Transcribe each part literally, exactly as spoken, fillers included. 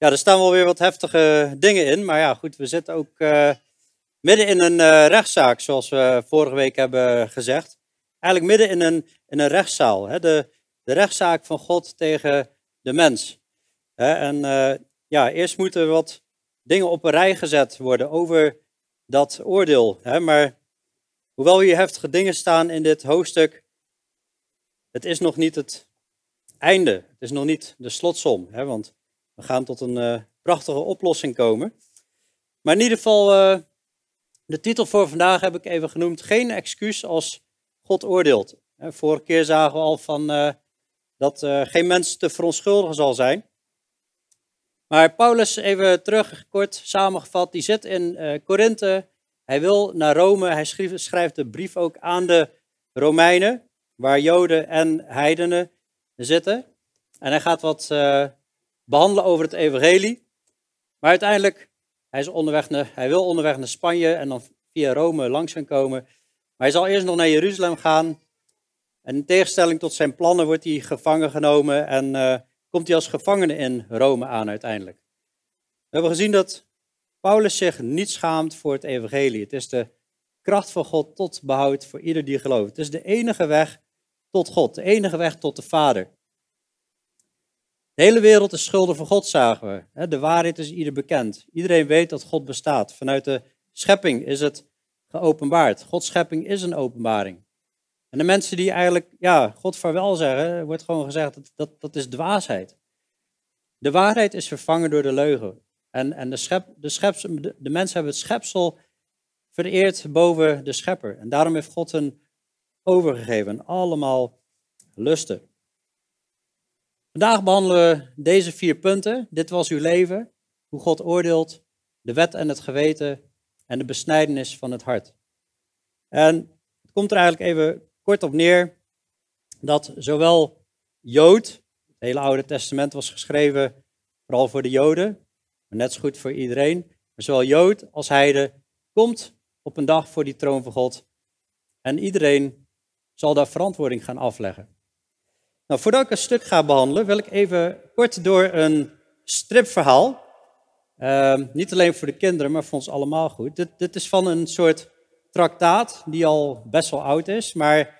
Ja, er staan wel weer wat heftige dingen in. Maar ja, goed, we zitten ook uh, midden in een uh, rechtszaak, zoals we vorige week hebben gezegd. Eigenlijk midden in een, in een rechtszaal. Hè? De, de rechtszaak van God tegen de mens. Hè? En uh, ja, eerst moeten wat dingen op een rij gezet worden over dat oordeel. Hè? Maar hoewel hier heftige dingen staan in dit hoofdstuk, het is nog niet het einde. Het is nog niet de slotsom, hè? Want we gaan tot een uh, prachtige oplossing komen. Maar in ieder geval, uh, de titel voor vandaag heb ik even genoemd. Geen excuus als God oordeelt. En vorige keer zagen we al van, uh, dat uh, geen mens te verontschuldigen zal zijn. Maar Paulus, even terug, kort samengevat, die zit in uh, Korinthe. Hij wil naar Rome. Hij schrijft, schrijft de brief ook aan de Romeinen, waar Joden en heidenen zitten. En hij gaat wat Uh, behandelen over het evangelie. Maar uiteindelijk, hij, is onderweg naar, hij wil onderweg naar Spanje en dan via Rome langs gaan komen. Maar hij zal eerst nog naar Jeruzalem gaan. En in tegenstelling tot zijn plannen wordt hij gevangen genomen en uh, komt hij als gevangene in Rome aan uiteindelijk. We hebben gezien dat Paulus zich niet schaamt voor het evangelie. Het is de kracht van God tot behoud voor ieder die gelooft. Het is de enige weg tot God, de enige weg tot de Vader. De hele wereld is schuldig voor God, zagen we. De waarheid is ieder bekend. Iedereen weet dat God bestaat. Vanuit de schepping is het geopenbaard. Gods schepping is een openbaring. En de mensen die eigenlijk, ja, God vaarwel zeggen, wordt gewoon gezegd, dat, dat, dat is dwaasheid. De waarheid is vervangen door de leugen. En, en de, schep, de, scheps, de, de mensen hebben het schepsel vereerd boven de schepper. En daarom heeft God hen overgegeven. Allemaal lusten. Vandaag behandelen we deze vier punten. Dit was uw leven, hoe God oordeelt, de wet en het geweten en de besnijdenis van het hart. En het komt er eigenlijk even kort op neer dat zowel Jood, het hele Oude Testament was geschreven vooral voor de Joden, maar net zo goed voor iedereen, maar zowel Jood als heide komt op een dag voor die troon van God en iedereen zal daar verantwoording gaan afleggen. Nou, voordat ik een stuk ga behandelen, wil ik even kort door een stripverhaal. Uh, niet alleen voor de kinderen, maar voor ons allemaal goed. Dit, dit is van een soort traktaat, die al best wel oud is, maar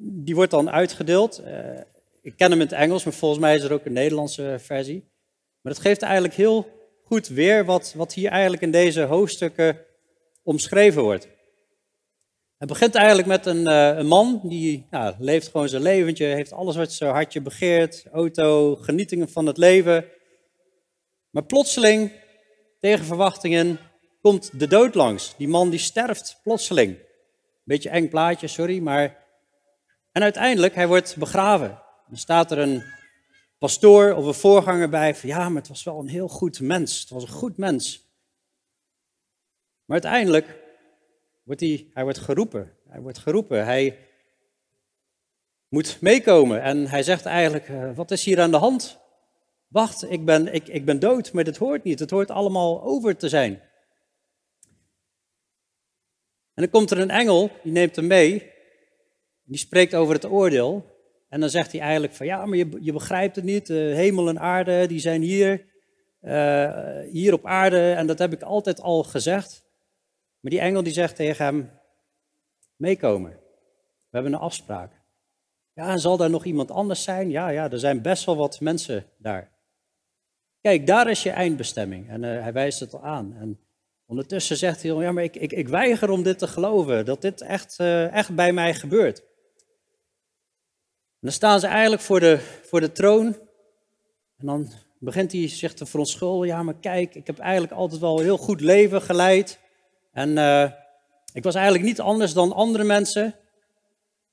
die wordt dan uitgedeeld. Uh, ik ken hem in het Engels, maar volgens mij is er ook een Nederlandse versie. Maar dat geeft eigenlijk heel goed weer wat, wat hier eigenlijk in deze hoofdstukken omschreven wordt. Het begint eigenlijk met een, uh, een man die nou, leeft gewoon zijn leventje, heeft alles wat zijn hartje begeert, auto, genietingen van het leven. Maar plotseling, tegen verwachtingen, komt de dood langs. Die man die sterft plotseling. Beetje eng plaatje, sorry, maar... En uiteindelijk, hij wordt begraven. Dan staat er een pastoor of een voorganger bij van ja, maar het was wel een heel goed mens. Het was een goed mens. Maar uiteindelijk... Wordt hij, hij wordt geroepen, hij wordt geroepen, hij moet meekomen en hij zegt eigenlijk, wat is hier aan de hand? Wacht, ik ben, ik, ik ben dood, maar dit hoort niet, het hoort allemaal over te zijn. En dan komt er een engel, die neemt hem mee, die spreekt over het oordeel en dan zegt hij eigenlijk van ja, maar je, je begrijpt het niet, hemel en aarde, die zijn hier, uh, hier op aarde en dat heb ik altijd al gezegd. Maar die engel die zegt tegen hem, meekomen, we hebben een afspraak. Ja, en zal daar nog iemand anders zijn? Ja, ja, er zijn best wel wat mensen daar. Kijk, daar is je eindbestemming. En uh, hij wijst het al aan. En ondertussen zegt hij, ja, maar ik, ik, ik weiger om dit te geloven, dat dit echt, uh, echt bij mij gebeurt. En dan staan ze eigenlijk voor de, voor de troon. En dan begint hij zich te verontschuldigen. Ja, maar kijk, ik heb eigenlijk altijd wel een heel goed leven geleid. En uh, ik was eigenlijk niet anders dan andere mensen.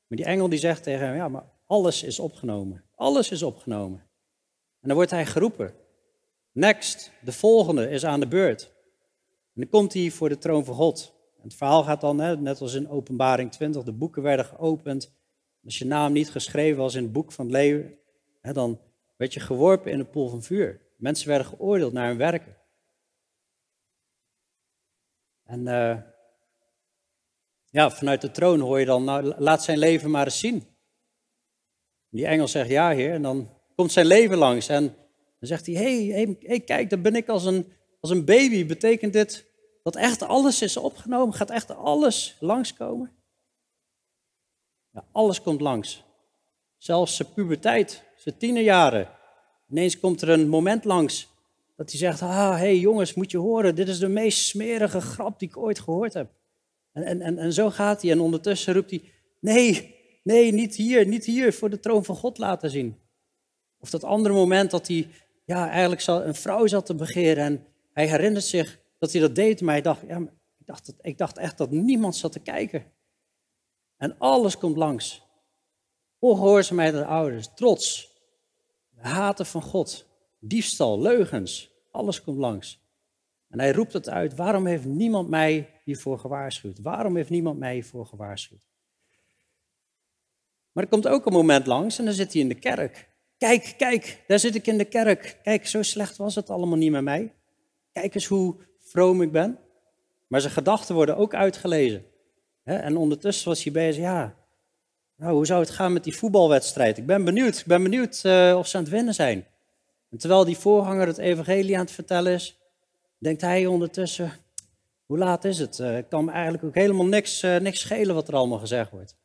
Maar die engel die zegt tegen hem, ja, maar alles is opgenomen. Alles is opgenomen. En dan wordt hij geroepen. Next, de volgende is aan de beurt. En dan komt hij voor de troon van God. En het verhaal gaat dan, hè, net als in Openbaring twintig, de boeken werden geopend. Als je naam niet geschreven was in het boek van het leven, hè, dan werd je geworpen in een poel van vuur. Mensen werden geoordeeld naar hun werken. En uh, ja, vanuit de troon hoor je dan, nou, laat zijn leven maar eens zien. Die engel zegt, ja heer, en dan komt zijn leven langs. En Dan zegt hij, hé, hey, hey, hey, kijk, dan ben ik als een, als een baby. Betekent dit dat echt alles is opgenomen? Gaat echt alles langskomen? Ja, alles komt langs. Zelfs zijn puberteit, zijn tienerjaren. Ineens komt er een moment langs dat hij zegt, ah, hé hey, jongens, moet je horen, dit is de meest smerige grap die ik ooit gehoord heb. En, en, en zo gaat hij en ondertussen roept hij, nee, nee, niet hier, niet hier, voor de troon van God laten zien. Of dat andere moment dat hij ja, eigenlijk een vrouw zat te begeren en hij herinnert zich dat hij dat deed, maar hij dacht, ja, maar ik, dacht dat, ik dacht echt dat niemand zat te kijken. En alles komt langs. Ongehoorzaamheid aan de ouders, trots, de haten van God, diefstal, leugens, alles komt langs. En hij roept het uit, waarom heeft niemand mij hiervoor gewaarschuwd? Waarom heeft niemand mij hiervoor gewaarschuwd? Maar er komt ook een moment langs en dan zit hij in de kerk. Kijk, kijk, daar zit ik in de kerk. Kijk, zo slecht was het allemaal niet met mij. Kijk eens hoe vroom ik ben. Maar zijn gedachten worden ook uitgelezen. En ondertussen was hij bezig, ja, nou, hoe zou het gaan met die voetbalwedstrijd? Ik ben benieuwd, ik ben benieuwd uh, of ze aan het winnen zijn. En terwijl die voorganger het evangelie aan het vertellen is, denkt hij ondertussen, hoe laat is het? Uh, ik kan me eigenlijk ook helemaal niks, uh, niks schelen wat er allemaal gezegd wordt.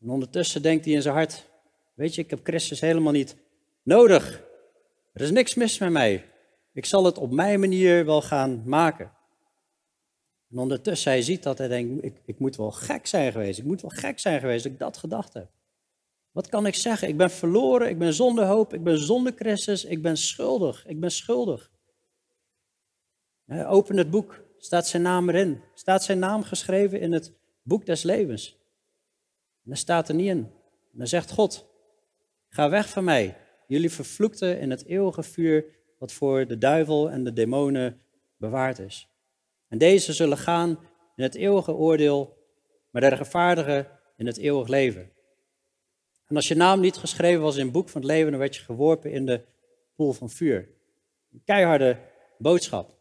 En ondertussen denkt hij in zijn hart, weet je, ik heb Christus helemaal niet nodig. Er is niks mis met mij. Ik zal het op mijn manier wel gaan maken. En ondertussen hij ziet dat hij denkt, ik, ik moet wel gek zijn geweest. Ik moet wel gek zijn geweest dat ik dat gedacht heb. Wat kan ik zeggen? Ik ben verloren, ik ben zonder hoop, ik ben zonder Christus, ik ben schuldig, ik ben schuldig. He, open het boek, staat zijn naam erin. Staat zijn naam geschreven in het boek des levens. En dat staat er niet in. En dan zegt God, ga weg van mij. Jullie vervloekten in het eeuwige vuur wat voor de duivel en de demonen bewaard is. En deze zullen gaan in het eeuwige oordeel, maar de rechtvaardigen in het eeuwig leven. En als je naam niet geschreven was in het boek van het leven, dan werd je geworpen in de poel van vuur. Een keiharde boodschap.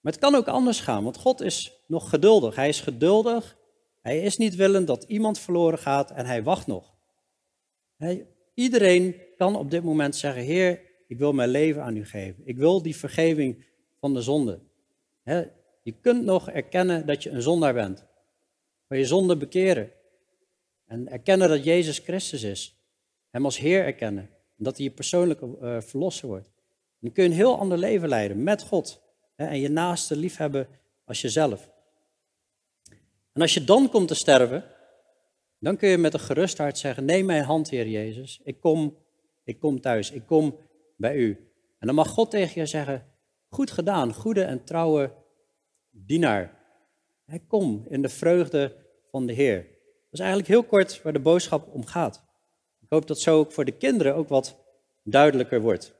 Maar het kan ook anders gaan, want God is nog geduldig. Hij is geduldig, hij is niet willend dat iemand verloren gaat en hij wacht nog. Hij, iedereen kan op dit moment zeggen, Heer, ik wil mijn leven aan u geven. Ik wil die vergeving van de zonde. He, je kunt nog erkennen dat je een zondaar bent. Van je zonde bekeren. En erkennen dat Jezus Christus is. Hem als Heer erkennen. En dat hij je persoonlijk uh, verlosser wordt. Dan kun je een heel ander leven leiden met God. He, en je naaste liefhebben als jezelf. En als je dan komt te sterven, dan kun je met een gerust hart zeggen, neem mijn hand, Heer Jezus. Ik kom, ik kom thuis. Ik kom bij u. En dan mag God tegen je zeggen, goed gedaan, goede en trouwe dienaar. Hij kom in de vreugde van de Heer. Dat is eigenlijk heel kort waar de boodschap om gaat. Ik hoop dat zo ook voor de kinderen ook wat duidelijker wordt.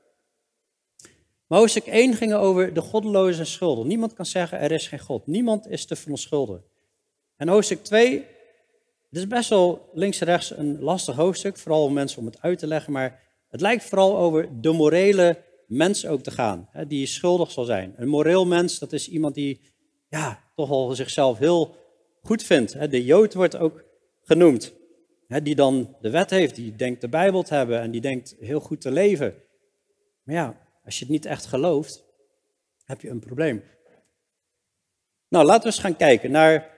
Maar hoofdstuk één ging over de goddeloze en schulden. Niemand kan zeggen er is geen God. Niemand is te verontschuldigen. En hoofdstuk twee, het is best wel links en rechts een lastig hoofdstuk. Vooral om mensen om het uit te leggen. Maar het lijkt vooral over de morele mens ook te gaan, die schuldig zal zijn. Een moreel mens, dat is iemand die ja, toch al zichzelf heel goed vindt. De Jood wordt ook genoemd, die dan de wet heeft, die denkt de Bijbel te hebben en die denkt heel goed te leven. Maar ja, als je het niet echt gelooft, heb je een probleem. Nou, laten we eens gaan kijken naar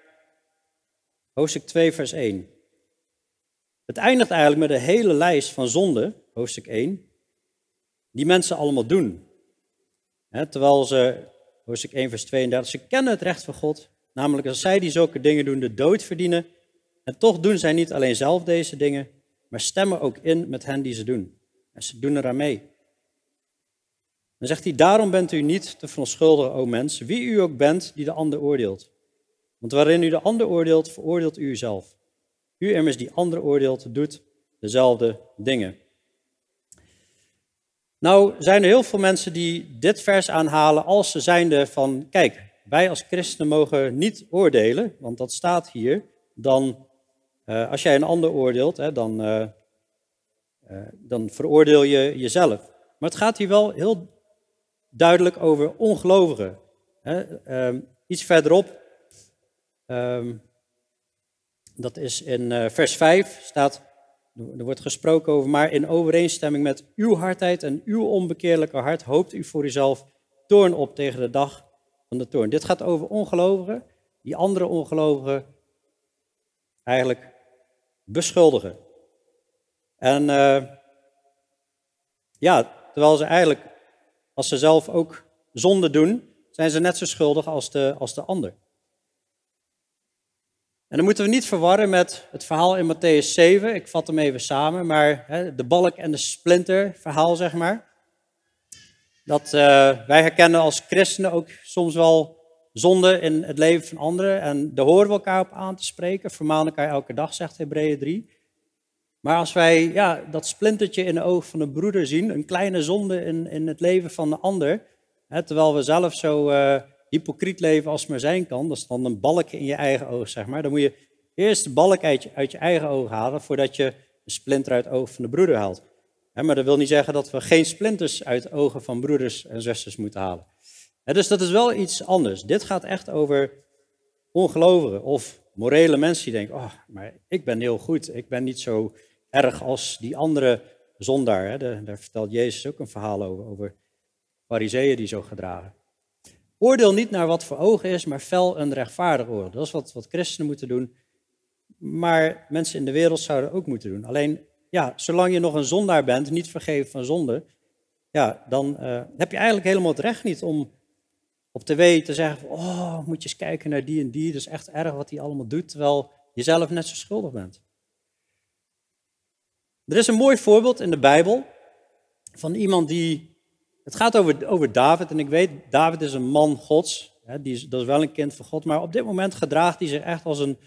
hoofdstuk twee, vers één. Het eindigt eigenlijk met een hele lijst van zonden, hoofdstuk één. Die mensen allemaal doen. He, terwijl ze, hoofdstuk één vers tweeëndertig, ze kennen het recht van God. Namelijk als zij die zulke dingen doen, de dood verdienen. En toch doen zij niet alleen zelf deze dingen, maar stemmen ook in met hen die ze doen. En ze doen eraan mee. Dan zegt hij, daarom bent u niet te verontschuldigen, o mens, wie u ook bent die de ander oordeelt. Want waarin u de ander oordeelt, veroordeelt u uzelf. U immers die ander oordeelt, doet dezelfde dingen. Nou zijn er heel veel mensen die dit vers aanhalen als ze zijnde van, kijk, wij als christenen mogen niet oordelen, want dat staat hier, dan uh, als jij een ander oordeelt, hè, dan, uh, uh, dan veroordeel je jezelf. Maar het gaat hier wel heel duidelijk over ongelovigen. Hè? Um, iets verderop, um, dat is in uh, vers vijf, staat, Er wordt gesproken over, maar in overeenstemming met uw hardheid en uw onbekeerlijke hart hoopt u voor uzelf toorn op tegen de dag van de toorn. Dit gaat over ongelovigen, die andere ongelovigen eigenlijk beschuldigen. En uh, ja, terwijl ze eigenlijk, als ze zelf ook zonde doen, zijn ze net zo schuldig als de, als de ander. En dan moeten we niet verwarren met het verhaal in Mattheüs zeven. Ik vat hem even samen, maar hè, de balk en de splinter verhaal, zeg maar. Dat uh, wij herkennen als christenen ook soms wel zonde in het leven van anderen. En daar horen we elkaar op aan te spreken. Vermaan elkaar elke dag, zegt Hebreeën drie. Maar als wij ja, dat splintertje in de oog van een broeder zien, een kleine zonde in, in het leven van de ander, hè, terwijl we zelf zo... Uh, hypocriet leven als het maar zijn kan, dat is dan een balk in je eigen oog, zeg maar. Dan moet je eerst de balk uit je, uit je eigen oog halen, voordat je de splinter uit het oog van de broeder haalt. He, maar dat wil niet zeggen dat we geen splinters uit de ogen van broeders en zusters moeten halen. He, dus dat is wel iets anders. Dit gaat echt over ongelovigen of morele mensen die denken, oh, maar ik ben heel goed, ik ben niet zo erg als die andere zondaar. He, de, daar vertelt Jezus ook een verhaal over, over fariseeën die zo gedragen. Oordeel niet naar wat voor ogen is, maar fel een rechtvaardig oordeel. Dat is wat, wat christenen moeten doen, maar mensen in de wereld zouden ook moeten doen. Alleen, ja, zolang je nog een zondaar bent, niet vergeven van zonde, ja, dan uh, heb je eigenlijk helemaal het recht niet om op tv te zeggen, oh, moet je eens kijken naar die en die, dat is echt erg wat die allemaal doet, terwijl je zelf net zo schuldig bent. Er is een mooi voorbeeld in de Bijbel van iemand die... Het gaat over, over David en ik weet, David is een man Gods, hè, die is, dat is wel een kind van God, maar op dit moment gedraagt hij zich echt als een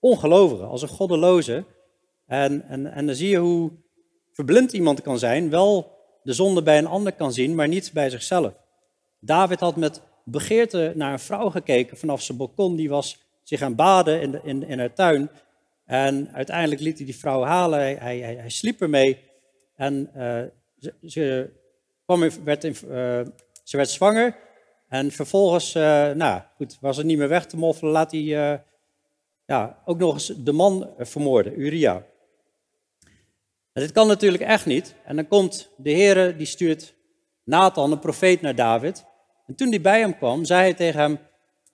ongelovige, als een goddeloze. En, en, en dan zie je hoe verblind iemand kan zijn, wel de zonde bij een ander kan zien, maar niet bij zichzelf. David had met begeerte naar een vrouw gekeken vanaf zijn balkon, die was zich aan baden in, de, in, in haar tuin. En uiteindelijk liet hij die vrouw halen, hij, hij, hij, hij sliep ermee en uh, ze... ze Werd in, uh, ze werd zwanger en vervolgens uh, nou, goed, was het niet meer weg te moffelen, laat hij uh, ja, ook nog eens de man vermoorden, Uria. En dit kan natuurlijk echt niet. En dan komt de Heere, die stuurt Nathan, een profeet, naar David. En toen hij bij hem kwam, zei hij tegen hem,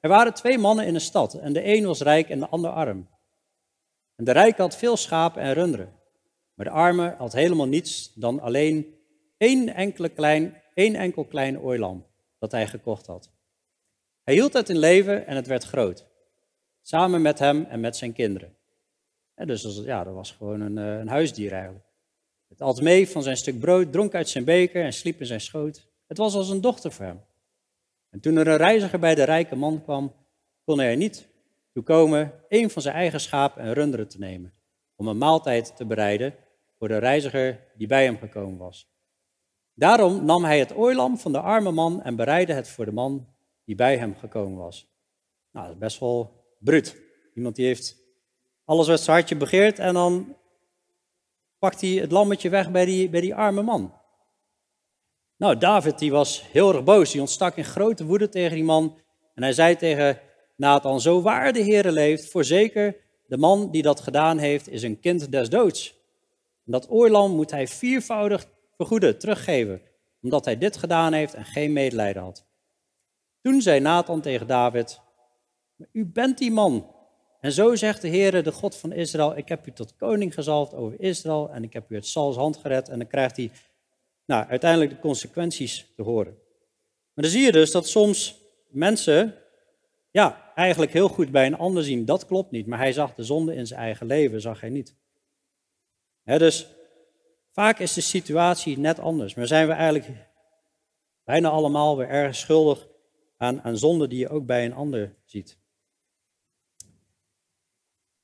er waren twee mannen in een stad en de een was rijk en de ander arm. En de rijke had veel schapen en runderen, maar de arme had helemaal niets dan alleen... Eén enkele klein, één enkel klein ooilam dat hij gekocht had. Hij hield het in leven en het werd groot. Samen met hem en met zijn kinderen. En dus ja, dat was gewoon een, een huisdier eigenlijk. Het at mee van zijn stuk brood, dronk uit zijn beker en sliep in zijn schoot. Het was als een dochter voor hem. En toen er een reiziger bij de rijke man kwam, kon hij er niet toe komen één van zijn eigen schapen en runderen te nemen. Om een maaltijd te bereiden voor de reiziger die bij hem gekomen was. Daarom nam hij het ooilam van de arme man en bereidde het voor de man die bij hem gekomen was. Nou, dat is best wel bruut. Iemand die heeft alles wat zijn hartje begeert en dan pakt hij het lammetje weg bij die, bij die arme man. Nou, David die was heel erg boos. Die ontstak in grote woede tegen die man en hij zei tegen Nathan, zo waar de Heere leeft, voorzeker de man die dat gedaan heeft is een kind des doods. En dat ooilam moet hij viervoudig vergoeden, teruggeven, omdat hij dit gedaan heeft en geen medelijden had. Toen zei Nathan tegen David, u bent die man. En zo zegt de Heere, de God van Israël, ik heb u tot koning gezalfd over Israël en ik heb u uit Sauls hand gered. En dan krijgt hij nou, uiteindelijk de consequenties te horen. Maar dan zie je dus dat soms mensen ja, eigenlijk heel goed bij een ander zien, dat klopt niet. Maar hij zag de zonde in zijn eigen leven, zag hij niet. He, dus... Vaak is de situatie net anders, maar zijn we eigenlijk bijna allemaal weer erg schuldig aan, aan zonden die je ook bij een ander ziet.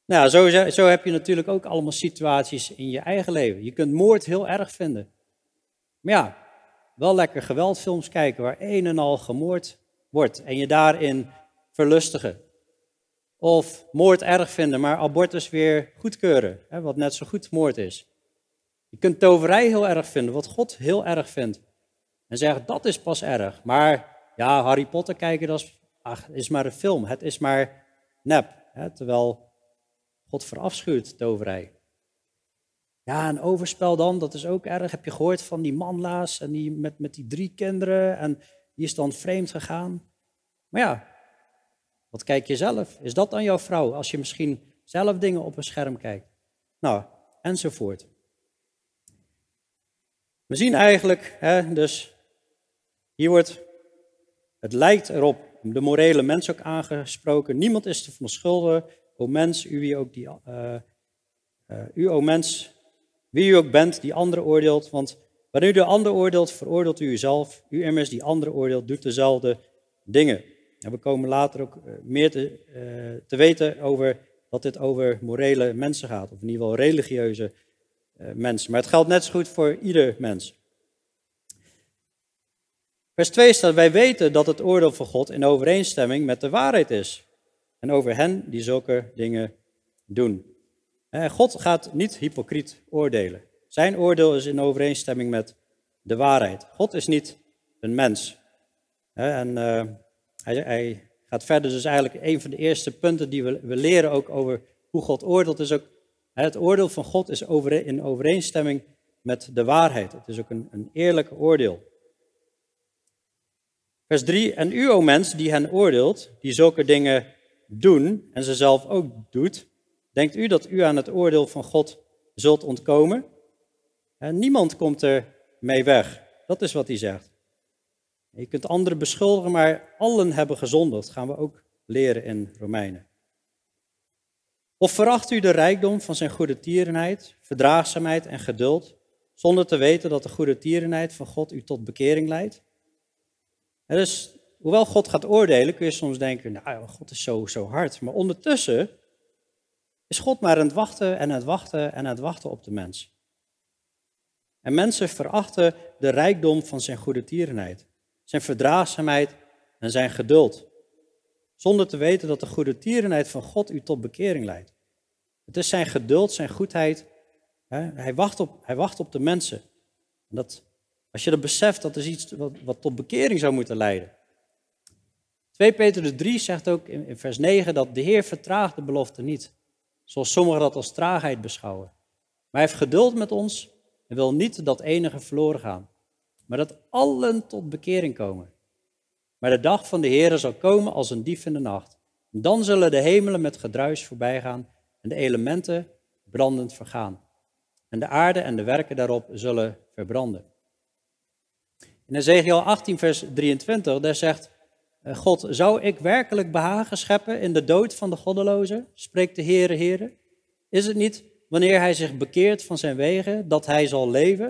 Nou, zo, zo heb je natuurlijk ook allemaal situaties in je eigen leven. Je kunt moord heel erg vinden. Maar ja, wel lekker geweldfilms kijken waar een en al gemoord wordt en je daarin verlustigen. Of moord erg vinden, maar abortus weer goedkeuren, hè, wat net zo goed moord is. Je kunt toverij heel erg vinden, wat God heel erg vindt. En zeggen, dat is pas erg. Maar ja, Harry Potter kijken, dat is, ach, is maar een film. Het is maar nep. Hè? Terwijl God verafschuwt toverij. Ja, en overspel dan, dat is ook erg. Heb je gehoord van die man laatst en die met, met die drie kinderen en die is dan vreemd gegaan. Maar ja, wat kijk je zelf? Is dat aan jouw vrouw als je misschien zelf dingen op een scherm kijkt? Nou, enzovoort. We zien eigenlijk, hè, dus hier wordt, het lijkt erop, de morele mens ook aangesproken. Niemand is te verontschuldigen, o mens, u wie ook die, uh, uh, u o mens, wie u ook bent, die anderen oordeelt. Want wanneer u de ander oordeelt, veroordeelt u uzelf. U immers die andere oordeelt, doet dezelfde dingen. En we komen later ook meer te, uh, te weten over dat dit over morele mensen gaat, of in ieder geval religieuze uh, mensen. Maar het geldt net zo goed voor ieder mens. Vers twee staat, wij weten dat het oordeel van God in overeenstemming met de waarheid is. En over hen die zulke dingen doen. God gaat niet hypocriet oordelen. Zijn oordeel is in overeenstemming met de waarheid. God is niet een mens. En uh, hij, hij gaat verder, dus eigenlijk een van de eerste punten die we, we leren ook over hoe God oordeelt, is ook het oordeel van God is over, in overeenstemming met de waarheid. Het is ook een, een eerlijk oordeel. Vers drie, en u, o mens, die hen oordeelt, die zulke dingen doen en ze zelf ook doet, denkt u dat u aan het oordeel van God zult ontkomen? En niemand komt er mee weg. Dat is wat hij zegt. Je kunt anderen beschuldigen, maar allen hebben gezondigd. Dat gaan we ook leren in Romeinen. Of veracht u de rijkdom van zijn goedertierenheid, verdraagzaamheid en geduld, zonder te weten dat de goedertierenheid van God u tot bekering leidt? En dus, hoewel God gaat oordelen, kun je soms denken, nou, God is zo, zo hard. Maar ondertussen is God maar aan het wachten en aan het wachten en aan het wachten op de mens. En mensen verachten de rijkdom van zijn goedertierenheid, zijn verdraagzaamheid en zijn geduld. Zonder te weten dat de goedertierenheid van God u tot bekering leidt. Het is zijn geduld, zijn goedheid. Hè? Hij wacht op, hij wacht op de mensen. En dat... Als je dat beseft, dat is iets wat, wat tot bekering zou moeten leiden. Tweede Petrus drie zegt ook in, in vers negen dat de Heer vertraagt de belofte niet. Zoals sommigen dat als traagheid beschouwen. Maar hij heeft geduld met ons en wil niet dat enigen verloren gaan. Maar dat allen tot bekering komen. Maar de dag van de Heer zal komen als een dief in de nacht. En dan zullen de hemelen met gedruis voorbij gaan en de elementen brandend vergaan. En de aarde en de werken daarop zullen verbranden. In Ezechiël achttien vers drieëntwintig, daar zegt God, zou ik werkelijk behagen scheppen in de dood van de goddelozen? Spreekt de Heere, Heere. Is het niet wanneer hij zich bekeert van zijn wegen, dat hij zal leven?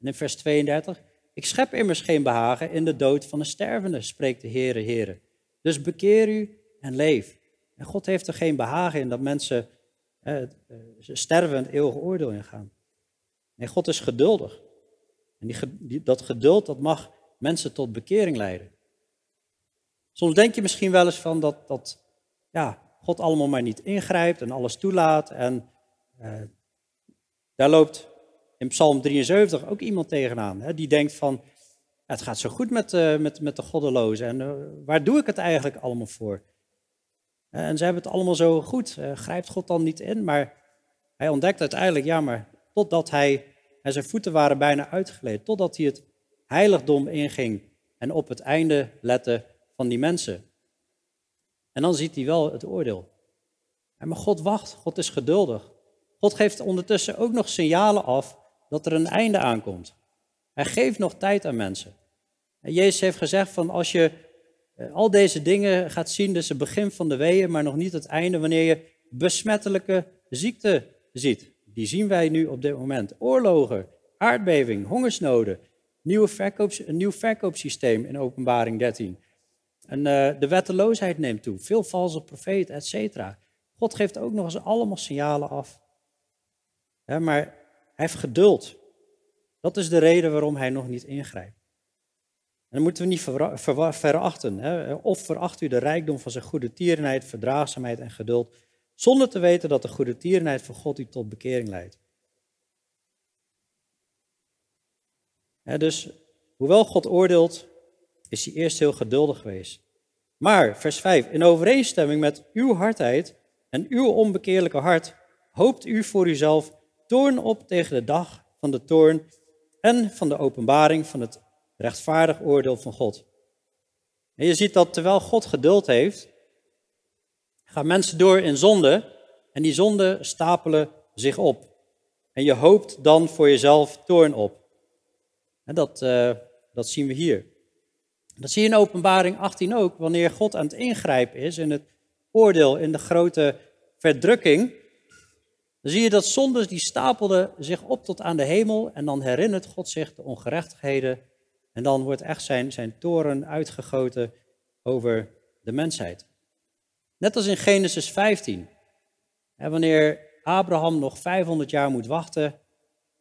En in vers tweeëndertig, ik schep immers geen behagen in de dood van de stervende, spreekt de Heere, Heere. Dus bekeer u en leef. En God heeft er geen behagen in dat mensen eh, sterven en het eeuwige oordeel ingaan. Nee, God is geduldig. En die, die, dat geduld, dat mag mensen tot bekering leiden. Soms denk je misschien wel eens van dat, dat ja, God allemaal maar niet ingrijpt en alles toelaat. En eh, daar loopt in Psalm drieënzeventig ook iemand tegenaan. Hè, die denkt van, ja, het gaat zo goed met, uh, met, met de goddelozen. En uh, waar doe ik het eigenlijk allemaal voor? En ze hebben het allemaal zo goed. Uh, grijpt God dan niet in? Maar hij ontdekt uiteindelijk, ja, maar totdat hij... En zijn voeten waren bijna uitgeleid, totdat hij het heiligdom inging en op het einde lette van die mensen. En dan ziet hij wel het oordeel. Maar God wacht, God is geduldig. God geeft ondertussen ook nog signalen af dat er een einde aankomt. Hij geeft nog tijd aan mensen. En Jezus heeft gezegd van als je al deze dingen gaat zien, dus het begin van de weeën, maar nog niet het einde, wanneer je besmettelijke ziekte ziet. Die zien wij nu op dit moment. Oorlogen, aardbeving, hongersnoden, nieuwe verkoops, een nieuw verkoopsysteem in Openbaring dertien. En uh, de wetteloosheid neemt toe, veel valse profeten, et cetera. God geeft ook nog eens allemaal signalen af. Ja, maar hij heeft geduld. Dat is de reden waarom hij nog niet ingrijpt. En dat moeten we niet ver, ver, verachten. Hè? Of veracht u de rijkdom van zijn goedertierenheid, verdraagzaamheid en geduld... Zonder te weten dat de goedertierenheid van God u tot bekering leidt. Ja, dus, hoewel God oordeelt, is hij eerst heel geduldig geweest. Maar, vers vijf, in overeenstemming met uw hardheid en uw onbekeerlijke hart, hoopt u voor uzelf toorn op tegen de dag van de toorn en van de openbaring van het rechtvaardig oordeel van God. En je ziet dat terwijl God geduld heeft, gaan mensen door in zonde en die zonden stapelen zich op. En je hoopt dan voor jezelf toorn op. En dat, uh, dat zien we hier. Dat zie je in Openbaring achttien ook, wanneer God aan het ingrijpen is in het oordeel, in de grote verdrukking. Dan zie je dat zondes die stapelden zich op tot aan de hemel en dan herinnert God zich de ongerechtigheden. En dan wordt echt zijn, zijn toorn uitgegoten over de mensheid. Net als in Genesis vijftien. En wanneer Abraham nog vijfhonderd jaar moet wachten,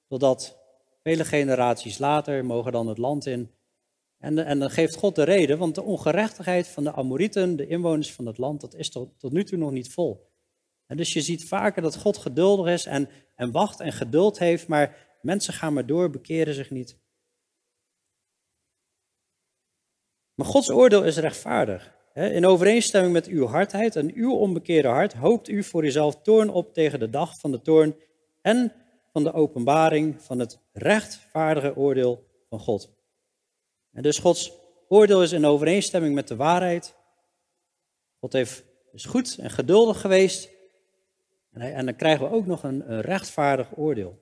totdat vele generaties later mogen dan het land in. En, en dan geeft God de reden, want de ongerechtigheid van de Amorieten, de inwoners van het land, dat is tot, tot nu toe nog niet vol. En dus je ziet vaker dat God geduldig is en, en wacht en geduld heeft, maar mensen gaan maar door, bekeren zich niet. Maar Gods oordeel is rechtvaardig. In overeenstemming met uw hardheid en uw onbekeerde hart hoopt u voor uzelf toorn op tegen de dag van de toorn en van de openbaring van het rechtvaardige oordeel van God. En dus Gods oordeel is in overeenstemming met de waarheid. God heeft, is goed en geduldig geweest. En, hij, en dan krijgen we ook nog een, een rechtvaardig oordeel.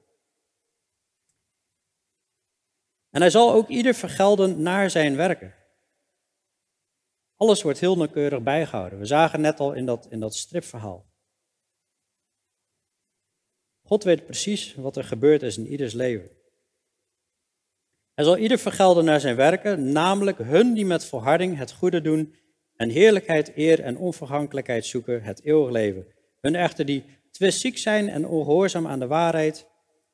En hij zal ook ieder vergelden naar zijn werken. Alles wordt heel nauwkeurig bijgehouden. We zagen net al in dat, in dat stripverhaal. God weet precies wat er gebeurd is in ieders leven. Hij zal ieder vergelden naar zijn werken, namelijk hun die met volharding het goede doen en heerlijkheid, eer en onvergankelijkheid zoeken, het eeuwig leven. Hun echter die twistziek zijn en ongehoorzaam aan de waarheid,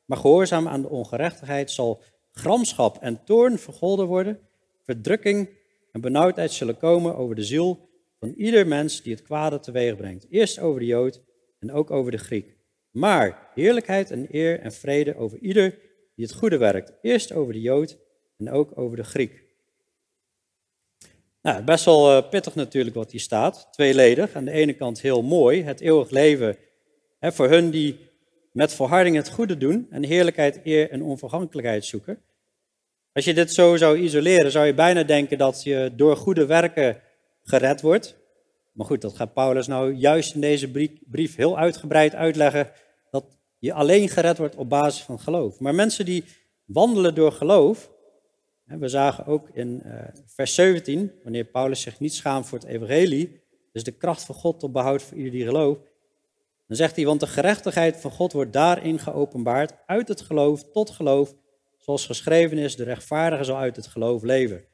maar gehoorzaam aan de ongerechtigheid, zal gramschap en toorn vergolden worden, verdrukking en benauwdheid zullen komen over de ziel van ieder mens die het kwade teweeg brengt. Eerst over de Jood en ook over de Griek. Maar heerlijkheid en eer en vrede over ieder die het goede werkt. Eerst over de Jood en ook over de Griek. Nou, best wel pittig natuurlijk wat hier staat. Tweeledig. Aan de ene kant heel mooi. Het eeuwig leven hè, voor hun die met volharding het goede doen. En heerlijkheid, eer en onvergankelijkheid zoeken. Als je dit zo zou isoleren, zou je bijna denken dat je door goede werken gered wordt. Maar goed, dat gaat Paulus nou juist in deze brief heel uitgebreid uitleggen. Dat je alleen gered wordt op basis van geloof. Maar mensen die wandelen door geloof. We zagen ook in vers zeventien, wanneer Paulus zich niet schaamt voor het evangelie. Dus de kracht van God tot behoud voor ieder die gelooft. Dan zegt hij, want de gerechtigheid van God wordt daarin geopenbaard. Uit het geloof tot geloof. Zoals geschreven is, de rechtvaardige zal uit het geloof leven.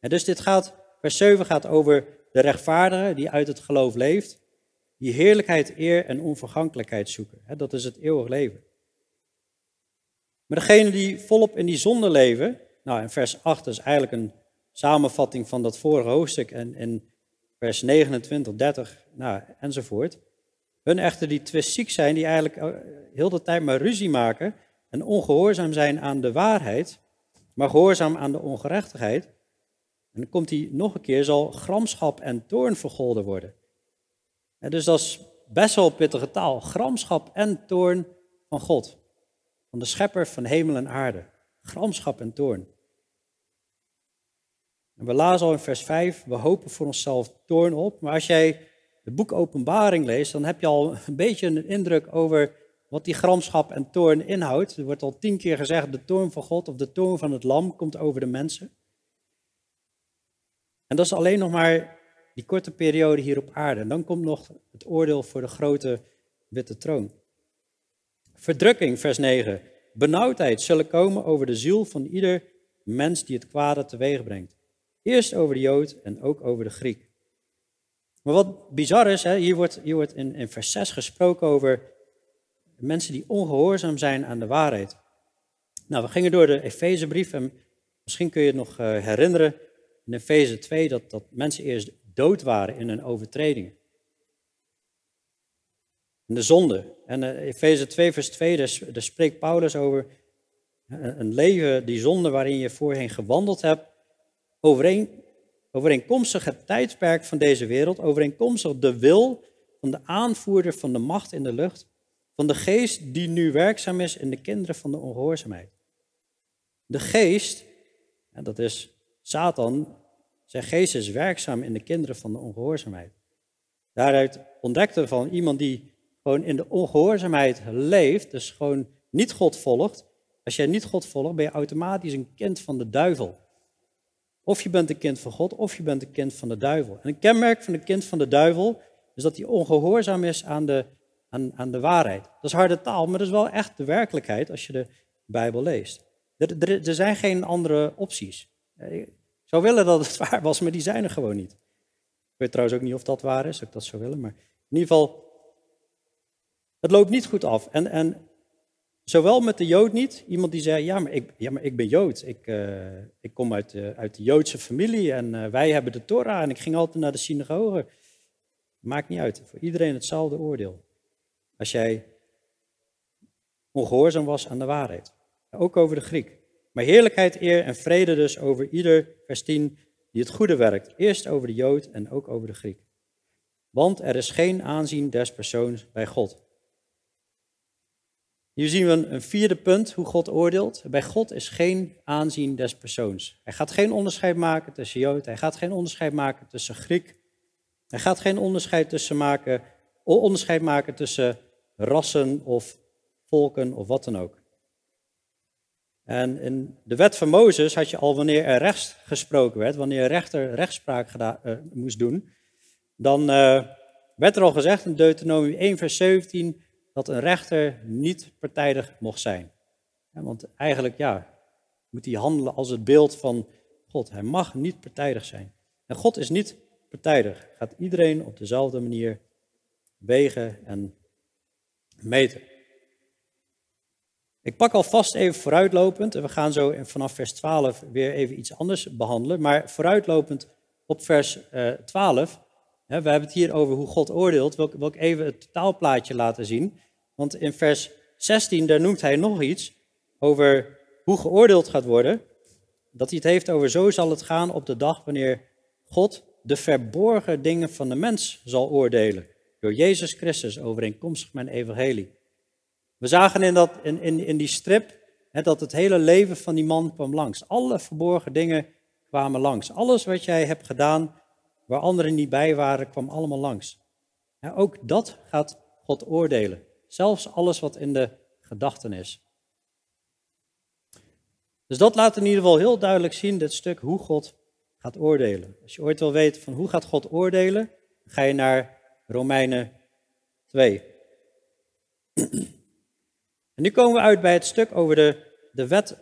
En dus dit gaat, vers zeven gaat over de rechtvaardige die uit het geloof leeft. Die heerlijkheid, eer en onvergankelijkheid zoeken. Dat is het eeuwig leven. Maar degene die volop in die zonde leven. Nou, in vers acht is eigenlijk een samenvatting van dat vorige hoofdstuk. En in vers negenentwintig, dertig nou, enzovoort. Hun echter die twistziek zijn, die eigenlijk heel de tijd maar ruzie maken. En ongehoorzaam zijn aan de waarheid, maar gehoorzaam aan de ongerechtigheid. En dan komt hij nog een keer, zal gramschap en toorn vergolden worden. En dus dat is best wel pittige taal. Gramschap en toorn van God. Van de schepper van hemel en aarde. Gramschap en toorn. En we lazen al in vers vijf, we hopen voor onszelf toorn op. Maar als jij het boek Openbaring leest, dan heb je al een beetje een indruk over wat die gramschap en toorn inhoudt. Er wordt al tien keer gezegd, de toorn van God of de toorn van het lam komt over de mensen. En dat is alleen nog maar die korte periode hier op aarde. En dan komt nog het oordeel voor de grote witte troon. Verdrukking, vers negen. Benauwdheid zullen komen over de ziel van ieder mens die het kwade teweeg brengt. Eerst over de Jood en ook over de Griek. Maar wat bizar is, hè, hier wordt, hier wordt in, in vers zes gesproken over mensen die ongehoorzaam zijn aan de waarheid. Nou, we gingen door de Efezebrief en misschien kun je het nog herinneren in Efeze twee dat, dat mensen eerst dood waren in hun overtredingen. In de zonde. En Efeze twee vers twee, daar, daar spreekt Paulus over een leven, die zonde waarin je voorheen gewandeld hebt, overeen, overeenkomstig het tijdsperk van deze wereld, overeenkomstig de wil van de aanvoerder van de macht in de lucht, van de geest die nu werkzaam is in de kinderen van de ongehoorzaamheid. De geest, en dat is Satan, zijn geest is werkzaam in de kinderen van de ongehoorzaamheid. Daaruit ontdekte we van iemand die gewoon in de ongehoorzaamheid leeft, dus gewoon niet God volgt. Als jij niet God volgt, ben je automatisch een kind van de duivel. Of je bent een kind van God, of je bent een kind van de duivel. En een kenmerk van een kind van de duivel is dat hij ongehoorzaam is aan de, aan, aan de waarheid. Dat is harde taal, maar dat is wel echt de werkelijkheid als je de Bijbel leest. Er, er, er zijn geen andere opties. Ik zou willen dat het waar was, maar die zijn er gewoon niet. Ik weet trouwens ook niet of dat waar is, of ik dat zou willen, maar in ieder geval, het loopt niet goed af. En, en zowel met de Jood niet, iemand die zei, ja, maar ik, ja, maar ik ben Jood. Ik, uh, ik kom uit de, uit de Joodse familie en uh, wij hebben de Torah en ik ging altijd naar de synagoge. Maakt niet uit, voor iedereen hetzelfde oordeel. Als jij ongehoorzaam was aan de waarheid. Ook over de Griek. Maar heerlijkheid, eer en vrede dus over ieder, vers tien, die het goede werkt. Eerst over de Jood en ook over de Griek. Want er is geen aanzien des persoons bij God. Hier zien we een vierde punt, hoe God oordeelt. Bij God is geen aanzien des persoons. Hij gaat geen onderscheid maken tussen Jood, hij gaat geen onderscheid maken tussen Griek. Hij gaat geen onderscheid, tussen maken, onderscheid maken tussen rassen of volken of wat dan ook. En in de wet van Mozes had je al, wanneer er rechts gesproken werd, wanneer een rechter rechtspraak gedaan, uh, moest doen, dan uh, werd er al gezegd in Deuteronomie één vers zeventien dat een rechter niet partijdig mocht zijn. Ja, want eigenlijk ja, moet hij handelen als het beeld van God. Hij mag niet partijdig zijn. En God is niet partijdig. Hij gaat iedereen op dezelfde manier wegen en meten. Ik pak alvast even vooruitlopend, en we gaan zo vanaf vers twaalf weer even iets anders behandelen, maar vooruitlopend op vers uh, twaalf, hè, we hebben het hier over hoe God oordeelt, wil ik, wil ik even het totaalplaatje laten zien, want in vers zestien, daar noemt hij nog iets over hoe geoordeeld gaat worden, dat hij het heeft over zo zal het gaan op de dag wanneer God de verborgen dingen van de mens zal oordelen, door Jezus Christus, overeenkomstig mijn evangelie. We zagen in, dat, in, in, in die strip hè, dat het hele leven van die man kwam langs. Alle verborgen dingen kwamen langs. Alles wat jij hebt gedaan, waar anderen niet bij waren, kwam allemaal langs. En ook dat gaat God oordelen. Zelfs alles wat in de gedachten is. Dus dat laat in ieder geval heel duidelijk zien, dit stuk, hoe God gaat oordelen. Als je ooit wil weten van hoe gaat God oordelen, ga je naar Romeinen twee. En nu komen we uit bij het stuk over de, de wet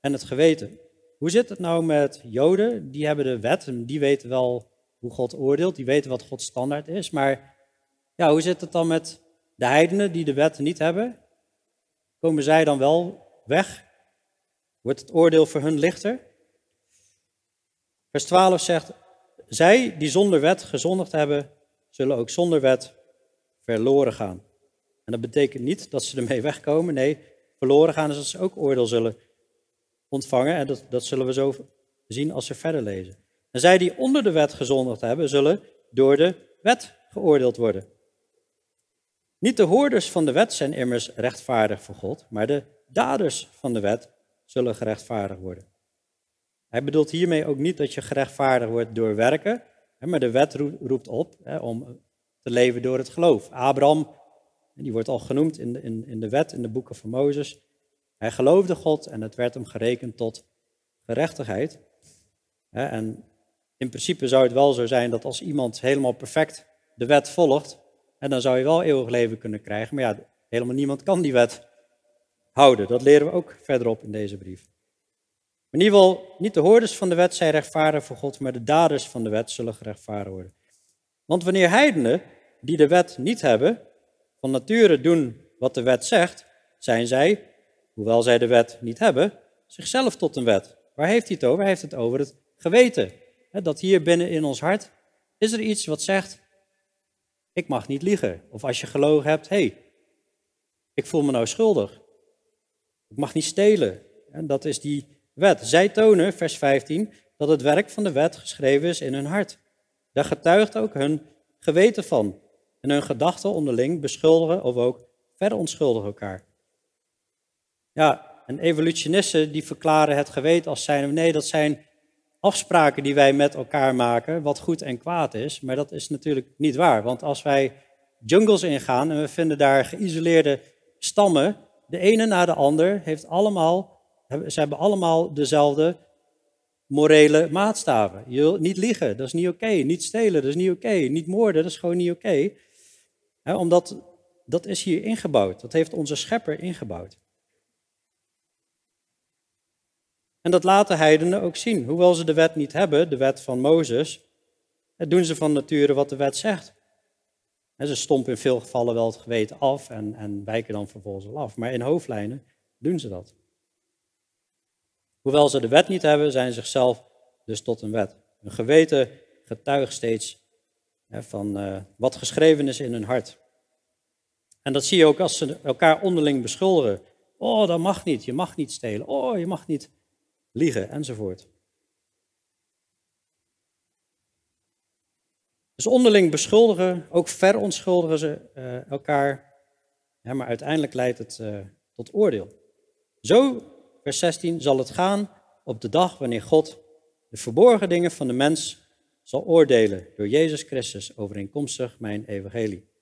en het geweten. Hoe zit het nou met Joden? Die hebben de wet en die weten wel hoe God oordeelt. Die weten wat Gods standaard is. Maar ja, hoe zit het dan met de heidenen die de wet niet hebben? Komen zij dan wel weg? Wordt het oordeel voor hun lichter? Vers twaalf zegt, zij die zonder wet gezondigd hebben, zullen ook zonder wet verloren gaan. En dat betekent niet dat ze ermee wegkomen. Nee, verloren gaan is dat ze ook oordeel zullen ontvangen. En dat, dat zullen we zo zien als ze verder lezen. En zij die onder de wet gezondigd hebben, zullen door de wet geoordeeld worden. Niet de hoorders van de wet zijn immers rechtvaardig voor God, maar de daders van de wet zullen gerechtvaardigd worden. Hij bedoelt hiermee ook niet dat je gerechtvaardigd wordt door werken, maar de wet roept op om te leven door het geloof. Abraham, die wordt al genoemd in de, in, in de wet, in de boeken van Mozes. Hij geloofde God en het werd hem gerekend tot gerechtigheid. En in principe zou het wel zo zijn dat als iemand helemaal perfect de wet volgt, en dan zou je wel eeuwig leven kunnen krijgen. Maar ja, helemaal niemand kan die wet houden. Dat leren we ook verderop in deze brief. In ieder geval, niet de hoorders van de wet zijn rechtvaardig voor God, maar de daders van de wet zullen gerechtvaardigd worden. Want wanneer heidenen die de wet niet hebben, van nature doen wat de wet zegt, zijn zij, hoewel zij de wet niet hebben, zichzelf tot een wet. Waar heeft hij het over? Hij heeft het over het geweten. Dat hier binnen in ons hart is er iets wat zegt, ik mag niet liegen. Of als je gelogen hebt, hé, hey, ik voel me nou schuldig. Ik mag niet stelen. En dat is die wet. Zij tonen, vers vijftien, dat het werk van de wet geschreven is in hun hart. Daar getuigt ook hun geweten van. En hun gedachten onderling beschuldigen of ook Verder onschuldigen elkaar. Ja, en evolutionisten die verklaren het geweten als zijn of nee, dat zijn afspraken die wij met elkaar maken, wat goed en kwaad is. Maar dat is natuurlijk niet waar, want als wij jungles ingaan en we vinden daar geïsoleerde stammen, de ene na de ander, heeft allemaal, ze hebben allemaal dezelfde morele maatstaven. Je niet liegen, dat is niet oké. Okay. Niet stelen, dat is niet oké. Okay. Niet moorden, dat is gewoon niet oké. Okay. He, omdat dat is hier ingebouwd. Dat heeft onze schepper ingebouwd. En dat laten heidenen ook zien. Hoewel ze de wet niet hebben, de wet van Mozes, doen ze van nature wat de wet zegt. En ze stompen in veel gevallen wel het geweten af en, en wijken dan vervolgens wel af. Maar in hoofdlijnen doen ze dat. Hoewel ze de wet niet hebben, zijn ze zichzelf dus tot een wet. Hun geweten getuigt steeds hè, van uh, wat geschreven is in hun hart. En dat zie je ook als ze elkaar onderling beschuldigen. Oh, dat mag niet. Je mag niet stelen. Oh, je mag niet liegen, enzovoort. Dus onderling beschuldigen, ook verontschuldigen ze uh, elkaar. Ja, maar uiteindelijk leidt het uh, tot oordeel. Zo, vers zestien, zal het gaan op de dag wanneer God de verborgen dingen van de mens zal oordelen door Jezus Christus, overeenkomstig mijn evangelie.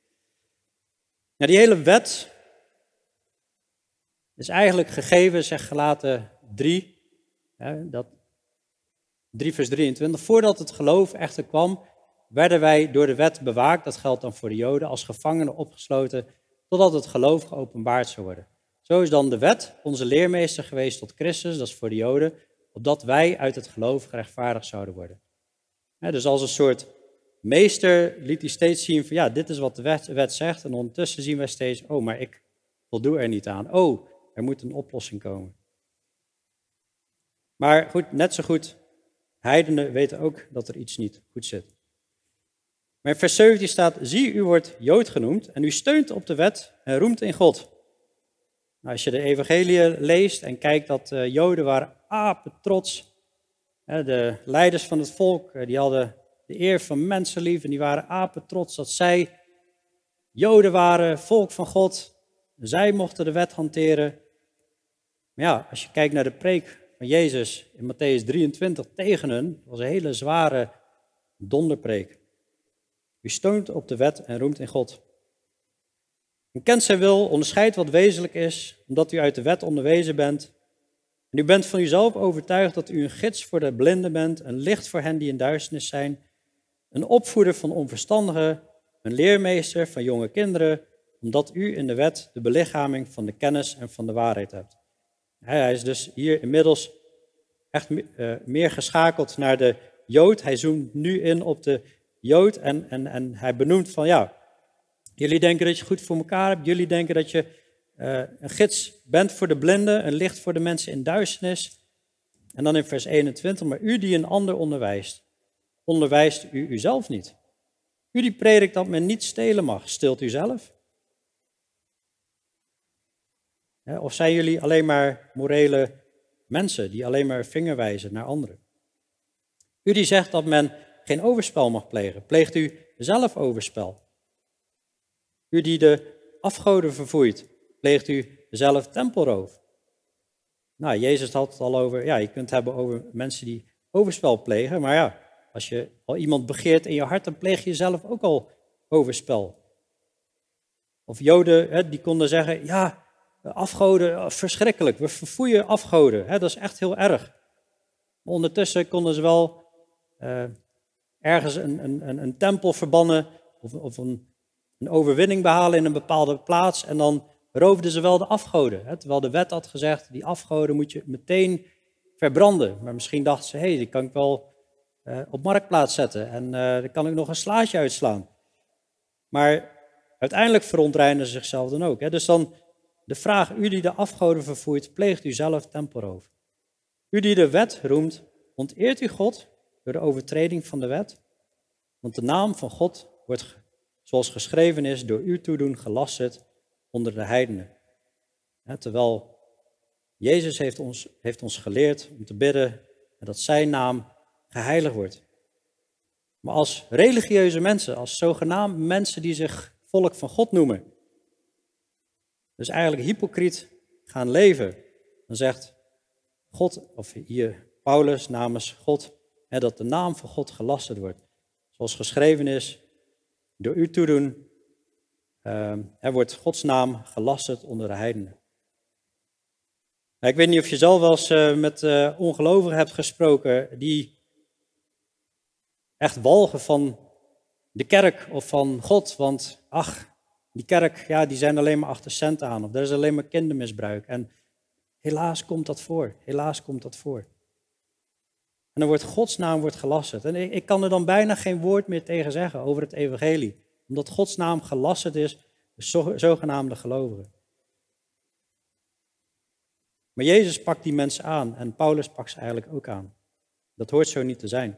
Nou, die hele wet is eigenlijk gegeven, zegt Galaten drie, hè, dat, drie vers drieëntwintig, voordat het geloof echter kwam, werden wij door de wet bewaakt, dat geldt dan voor de Joden, als gevangenen opgesloten, totdat het geloof geopenbaard zou worden. Zo is dan de wet onze leermeester geweest tot Christus, dat is voor de Joden, opdat wij uit het geloof gerechtvaardigd zouden worden. He, dus als een soort meester liet hij steeds zien van ja, dit is wat de wet, wet zegt en ondertussen zien wij steeds, oh, maar ik voldoe er niet aan. Oh, er moet een oplossing komen. Maar goed, net zo goed, heidenen weten ook dat er iets niet goed zit. Maar in vers zeventien staat, zie, u wordt Jood genoemd en u steunt op de wet en roemt in God. Nou, als je de evangelie leest en kijkt dat uh, Joden waren apen trots. Hè, de leiders van het volk, uh, die hadden de eer van mensenlief en die waren apen trots dat zij Joden waren, volk van God. Zij mochten de wet hanteren. Maar ja, als je kijkt naar de preek van Jezus in Mattheüs drieëntwintig tegen hen, dat was een hele zware donderpreek. U steunt op de wet en roemt in God. U kent zijn wil, onderscheidt wat wezenlijk is, omdat u uit de wet onderwezen bent. En u bent van uzelf overtuigd dat u een gids voor de blinden bent, een licht voor hen die in duisternis zijn, een opvoeder van onverstandigen, een leermeester van jonge kinderen, omdat u in de wet de belichaming van de kennis en van de waarheid hebt. Hij is dus hier inmiddels echt meer geschakeld naar de Jood. Hij zoomt nu in op de Jood en, en, en hij benoemt van ja, jullie denken dat je goed voor elkaar hebt. Jullie denken dat je uh, een gids bent voor de blinden, een licht voor de mensen in duisternis. En dan in vers eenentwintig, maar u die een ander onderwijst, onderwijst u uzelf niet. U die predikt dat men niet stelen mag, stilt u zelf? Ja, of zijn jullie alleen maar morele mensen die alleen maar vinger wijzen naar anderen? U die zegt dat men geen overspel mag plegen, pleegt u zelf overspel? U die de afgoden vervoeit, pleegt u zelf tempelroof? Nou, Jezus had het al over, ja, je kunt het hebben over mensen die overspel plegen, maar ja, als je al iemand begeert in je hart, dan pleeg je zelf ook al overspel. Of Joden, hè, die konden zeggen, ja, afgoden, verschrikkelijk, we vervoeien afgoden, hè, dat is echt heel erg. Maar ondertussen konden ze wel eh, ergens een, een, een, een tempel verbannen, of, of een... een overwinning behalen in een bepaalde plaats en dan roofden ze wel de afgoden. Hè? Terwijl de wet had gezegd, die afgoden moet je meteen verbranden. Maar misschien dachten ze, hé, hey, die kan ik wel uh, op marktplaats zetten en uh, daar kan ik nog een slaatje uitslaan. Maar uiteindelijk verontreinigen ze zichzelf dan ook. Hè? Dus dan de vraag, u die de afgoden vervoert, pleegt u zelf tempelroof. U die de wet roemt, onteert u God door de overtreding van de wet? Want de naam van God wordt gegeven. Zoals geschreven is, door uw toedoen gelasterd onder de heidenen. Ja, terwijl Jezus heeft ons, heeft ons geleerd om te bidden dat zijn naam geheiligd wordt. Maar als religieuze mensen, als zogenaamde mensen die zich volk van God noemen, Dus eigenlijk hypocriet gaan leven. Dan zegt God, of hier Paulus namens God, hè, dat de naam van God gelasterd wordt. Zoals geschreven is, door u toedoen, eh, er wordt Gods naam gelasterd onder de heidenen. Nou, ik weet niet of je zelf wel eens uh, met uh, ongelovigen hebt gesproken die echt walgen van de kerk of van God. Want ach, die kerk, ja, die zijn alleen maar achter cent aan. Of er is alleen maar kindermisbruik. En helaas komt dat voor. Helaas komt dat voor. En dan wordt Gods naam wordt gelasterd. En ik, ik kan er dan bijna geen woord meer tegen zeggen over het evangelie. Omdat Gods naam gelasterd is, de zo, zogenaamde gelovigen. Maar Jezus pakt die mensen aan en Paulus pakt ze eigenlijk ook aan. Dat hoort zo niet te zijn.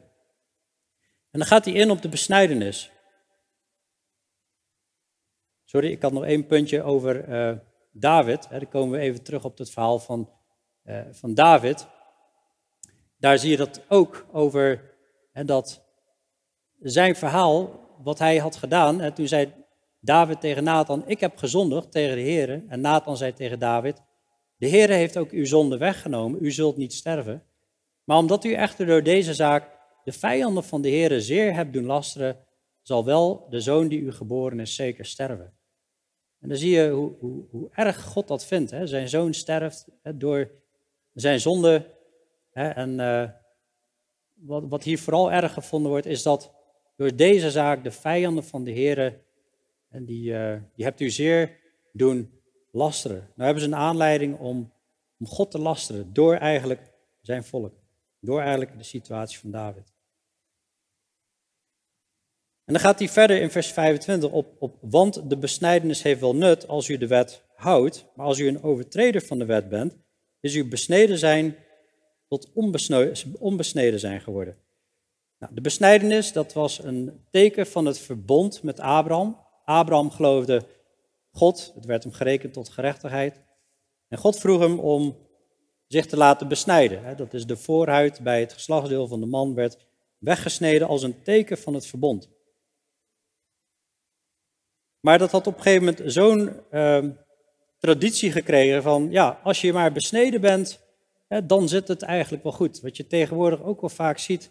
En dan gaat hij in op de besnijdenis. Sorry, ik had nog één puntje over uh, David. Dan komen we even terug op het verhaal van, uh, van David. Daar zie je dat ook over hè, dat zijn verhaal, wat hij had gedaan. Hè, toen zei David tegen Nathan, ik heb gezondigd tegen de Heere. En Nathan zei tegen David, de Heere heeft ook uw zonde weggenomen, u zult niet sterven. Maar omdat u echter door deze zaak de vijanden van de Heere zeer hebt doen lasteren, zal wel de zoon die u geboren is zeker sterven. En dan zie je hoe, hoe, hoe erg God dat vindt. Hè? Zijn zoon sterft hè, door zijn zonde. Hè? En uh, wat, wat hier vooral erg gevonden wordt, is dat door deze zaak de vijanden van de Heere, en die, uh, die hebt u zeer doen lasteren. Nou hebben ze een aanleiding om, om God te lasteren door eigenlijk zijn volk. Door eigenlijk de situatie van David. En dan gaat hij verder in vers vijfentwintig op, op, want de besnijdenis heeft wel nut als u de wet houdt, maar als u een overtreder van de wet bent, is u besneden zijn tot onbesneden zijn geworden. Nou, de besnijdenis, dat was een teken van het verbond met Abraham. Abraham geloofde God, het werd hem gerekend tot gerechtigheid. En God vroeg hem om zich te laten besnijden. Dat is de voorhuid bij het geslachtsdeel van de man werd weggesneden als een teken van het verbond. Maar dat had op een gegeven moment zo'n eh, traditie gekregen van, ja, als je maar besneden bent, hè, dan zit het eigenlijk wel goed. Wat je tegenwoordig ook wel vaak ziet,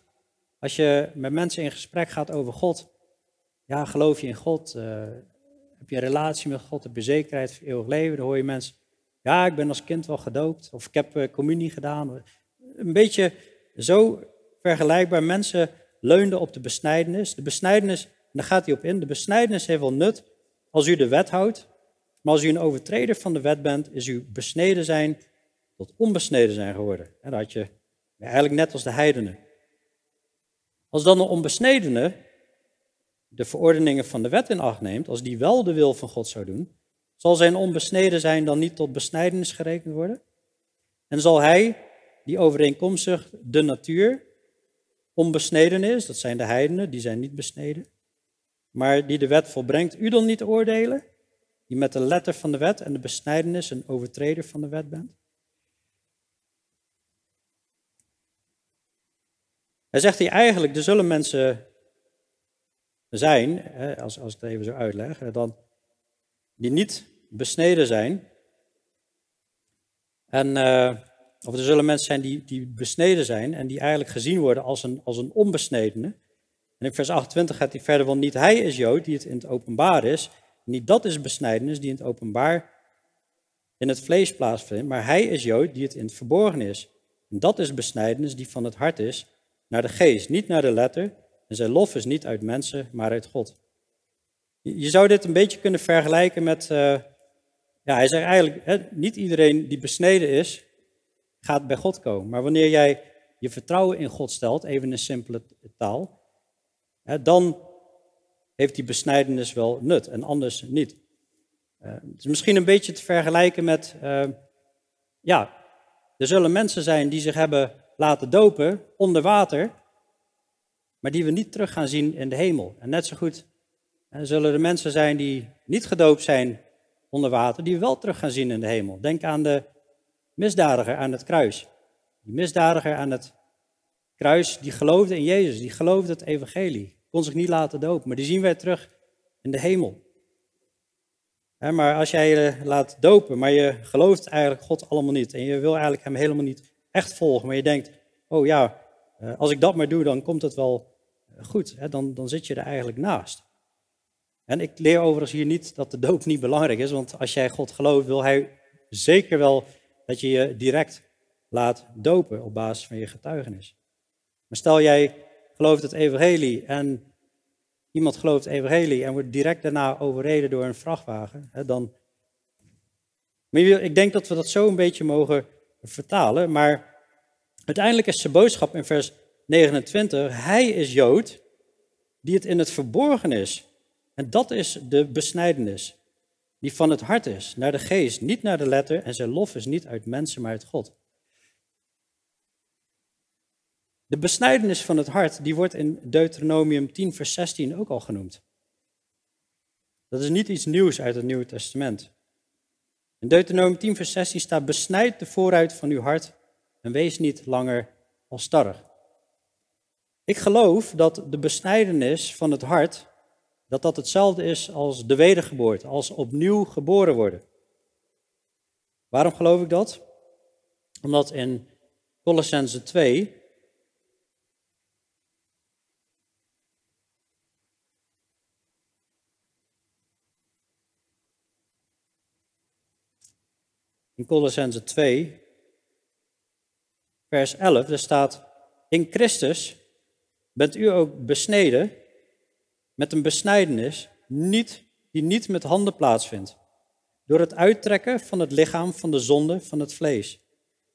als je met mensen in gesprek gaat over God, ja, geloof je in God, eh, heb je een relatie met God, heb je zekerheid voor eeuwig leven, dan hoor je mensen, ja, ik ben als kind wel gedoopt, of ik heb communie gedaan. Een beetje zo vergelijkbaar. Mensen leunden op de besnijdenis. De besnijdenis, daar gaat hij op in, de besnijdenis heeft wel nut als u de wet houdt, maar als u een overtreder van de wet bent, is u besneden zijn tot onbesneden zijn geworden. En dat had je eigenlijk net als de heidenen. Als dan een onbesnedene de verordeningen van de wet in acht neemt, als die wel de wil van God zou doen, zal zijn onbesneden zijn dan niet tot besnijdenis gerekend worden? En zal hij, die overeenkomstig de natuur onbesneden is, dat zijn de heidenen, die zijn niet besneden, maar die de wet volbrengt, u dan niet oordelen, die met de letter van de wet en de besnijdenis een overtreder van de wet bent? Hij zegt hier eigenlijk, er zullen mensen zijn, als, als ik het even zo uitleg, dan, die niet besneden zijn. En, uh, of er zullen mensen zijn die, die besneden zijn en die eigenlijk gezien worden als een, als een onbesnedene. En in vers achtentwintig gaat hij verder, want niet hij is Jood die het in het openbaar is, niet dat is besnijdenis die in het openbaar in het vlees plaatsvindt, maar hij is Jood die het in het verborgen is. En dat is besnijdenis die van het hart is, naar de geest, niet naar de letter. En zijn lof is niet uit mensen, maar uit God. Je zou dit een beetje kunnen vergelijken met, uh, ja, hij zegt eigenlijk, hè, niet iedereen die besneden is, gaat bij God komen. Maar wanneer jij je vertrouwen in God stelt, even in simpele taal, hè, dan heeft die besnijdenis wel nut en anders niet. Uh, het is misschien een beetje te vergelijken met, uh, ja, er zullen mensen zijn die zich hebben laten dopen onder water, maar die we niet terug gaan zien in de hemel. En net zo goed en zullen er mensen zijn die niet gedoopt zijn onder water, die we wel terug gaan zien in de hemel. Denk aan de misdadiger aan het kruis. Die misdadiger aan het kruis, die geloofde in Jezus, die geloofde het evangelie. Kon zich niet laten dopen, maar die zien wij terug in de hemel. Maar als jij je laat dopen, maar je gelooft eigenlijk God allemaal niet. En je wil eigenlijk hem helemaal niet echt volgen. Maar je denkt, oh ja, als ik dat maar doe, dan komt het wel goed. Dan, dan zit je er eigenlijk naast. En ik leer overigens hier niet dat de doop niet belangrijk is. Want als jij God gelooft, wil hij zeker wel dat je je direct laat dopen op basis van je getuigenis. Maar stel jij gelooft het evangelie en... Iemand gelooft het evangelie en wordt direct daarna overreden door een vrachtwagen. Hè, dan... Maar ik denk dat we dat zo een beetje mogen vertalen. Maar uiteindelijk is zijn boodschap in vers negenentwintig. Hij is Jood die het in het verborgen is. En dat is de besnijdenis. Die van het hart is, naar de geest, niet naar de letter. En zijn lof is niet uit mensen, maar uit God. De besnijdenis van het hart, die wordt in Deuteronomium tien vers zestien ook al genoemd. Dat is niet iets nieuws uit het Nieuwe Testament. In Deuteronomium tien vers zestien staat, besnijd de vooruit van uw hart en wees niet langer halsstarrig. Ik geloof dat de besnijdenis van het hart, dat dat hetzelfde is als de wedergeboorte, als opnieuw geboren worden. Waarom geloof ik dat? Omdat in Kolossenzen twee... In Kolossenzen twee, vers elf, daar staat, in Christus bent u ook besneden met een besnijdenis niet, die niet met handen plaatsvindt. Door het uittrekken van het lichaam van de zonde van het vlees.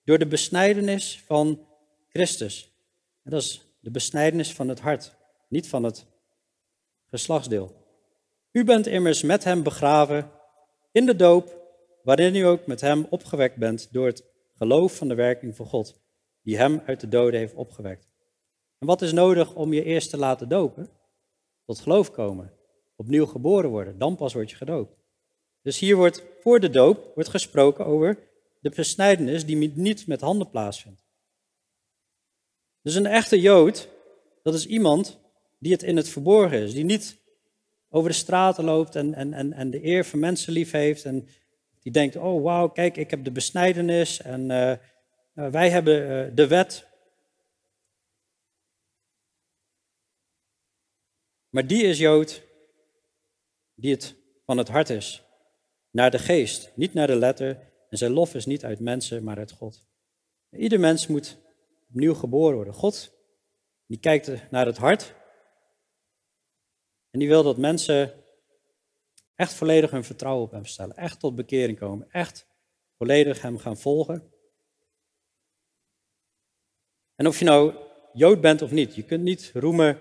Door de besnijdenis van Christus. En dat is de besnijdenis van het hart, niet van het geslachtsdeel. U bent immers met hem begraven in de doop, waarin u ook met hem opgewekt bent door het geloof van de werking van God, die hem uit de doden heeft opgewekt. En wat is nodig om je eerst te laten dopen? Tot geloof komen, opnieuw geboren worden, dan pas word je gedoopt. Dus hier wordt voor de doop wordt gesproken over de besnijdenis die niet met handen plaatsvindt. Dus een echte Jood, dat is iemand die het in het verborgen is, die niet over de straten loopt en, en, en, en de eer van mensen lief heeft en... Die denkt, oh wauw, kijk, ik heb de besnijdenis en uh, wij hebben uh, de wet. Maar die is Jood die het van het hart is. Naar de geest, niet naar de letter. En zijn lof is niet uit mensen, maar uit God. Ieder mens moet opnieuw geboren worden. God, die kijkt naar het hart. En die wil dat mensen... Echt volledig hun vertrouwen op hem stellen. Echt tot bekering komen. Echt volledig hem gaan volgen. En of je nou Jood bent of niet. Je kunt niet roemen.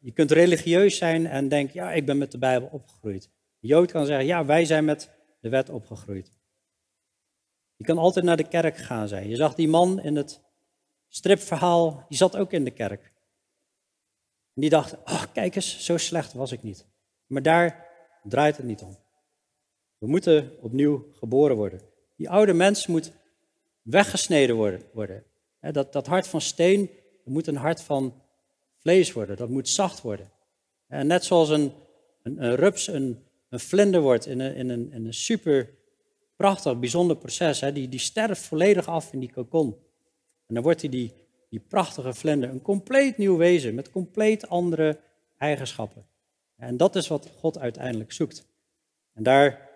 Je kunt religieus zijn en denken, ja, ik ben met de Bijbel opgegroeid. Een Jood kan zeggen, ja, wij zijn met de wet opgegroeid. Je kan altijd naar de kerk gaan zijn. Je zag die man in het stripverhaal, die zat ook in de kerk. En die dacht, ach, kijk eens, zo slecht was ik niet. Maar daar... draait het niet om. We moeten opnieuw geboren worden. Die oude mens moet weggesneden worden. Dat, dat hart van steen moet een hart van vlees worden. Dat moet zacht worden. En net zoals een, een, een rups een, een vlinder wordt in een, in een, in een super prachtig, bijzonder proces. Die, die sterft volledig af in die kokon. En dan wordt die, die, die prachtige vlinder een compleet nieuw wezen met compleet andere eigenschappen. En dat is wat God uiteindelijk zoekt. En daar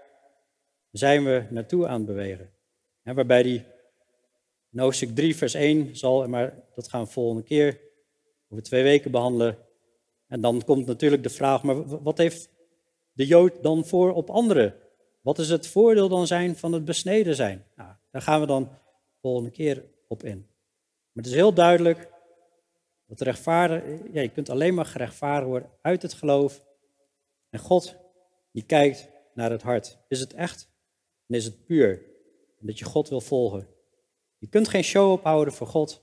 zijn we naartoe aan het bewegen. En waarbij die, in hoofdstuk drie vers één zal, maar dat gaan we volgende keer, over twee weken behandelen. En dan komt natuurlijk de vraag, maar wat heeft de Jood dan voor op anderen? Wat is het voordeel dan zijn van het besneden zijn? Nou, daar gaan we dan de volgende keer op in. Maar het is heel duidelijk dat rechtvaardig, ja, je kunt alleen maar gerechtvaardigd worden uit het geloof. En God, die kijkt naar het hart. Is het echt en is het puur? En dat je God wil volgen. Je kunt geen show ophouden voor God.